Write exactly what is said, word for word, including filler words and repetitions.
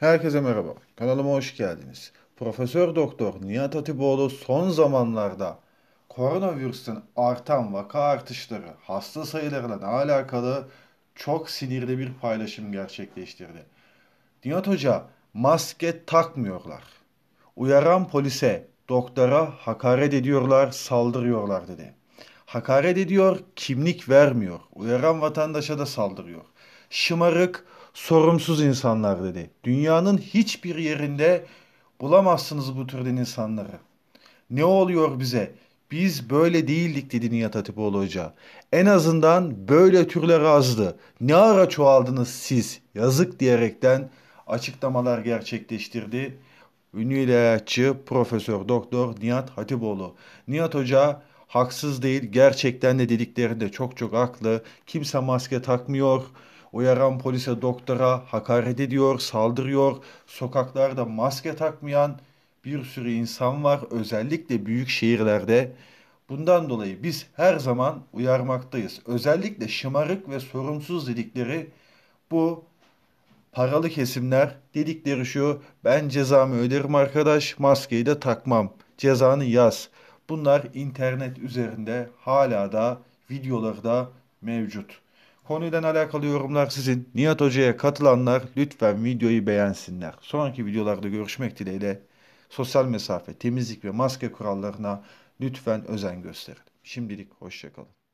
Herkese merhaba. Kanalıma hoş geldiniz. Profesör Doktor Nihat Hatipoğlu son zamanlarda koronavirüsten artan vaka artışları, hasta sayılarıyla alakalı çok sinirli bir paylaşım gerçekleştirdi. Nihat Hoca, maske takmıyorlar. Uyaran polise, doktora hakaret ediyorlar, saldırıyorlar dedi. Hakaret ediyor, kimlik vermiyor. Uyaran vatandaşa da saldırıyor. Şımarık, sorumsuz insanlar dedi. Dünyanın hiçbir yerinde bulamazsınız bu türden insanları. Ne oluyor bize? Biz böyle değildik dedi Nihat Hatipoğlu Hoca. En azından böyle türler azdı. Ne ara çoğaldınız siz? Yazık diyerekten açıklamalar gerçekleştirdi ünlü ilahiyatçı Profesör Doktor Nihat Hatipoğlu. Nihat Hoca haksız değil, gerçekten de dediklerinde çok çok haklı. Kimse maske takmıyor. Uyaran polise, doktora hakaret ediyor, saldırıyor. Sokaklarda maske takmayan bir sürü insan var. Özellikle büyük şehirlerde. Bundan dolayı biz her zaman uyarmaktayız. Özellikle şımarık ve sorumsuz dedikleri bu paralı kesimler dedikleri şu: ben cezamı öderim arkadaş, maskeyi de takmam, cezanı yaz. Bunlar internet üzerinde hala da videolarda mevcut. Konuyla alakalı yorumlar sizin. Nihat Hoca'ya katılanlar lütfen videoyu beğensinler. Sonraki videolarda görüşmek dileğiyle. Sosyal mesafe, temizlik ve maske kurallarına lütfen özen gösterin. Şimdilik hoşça kalın.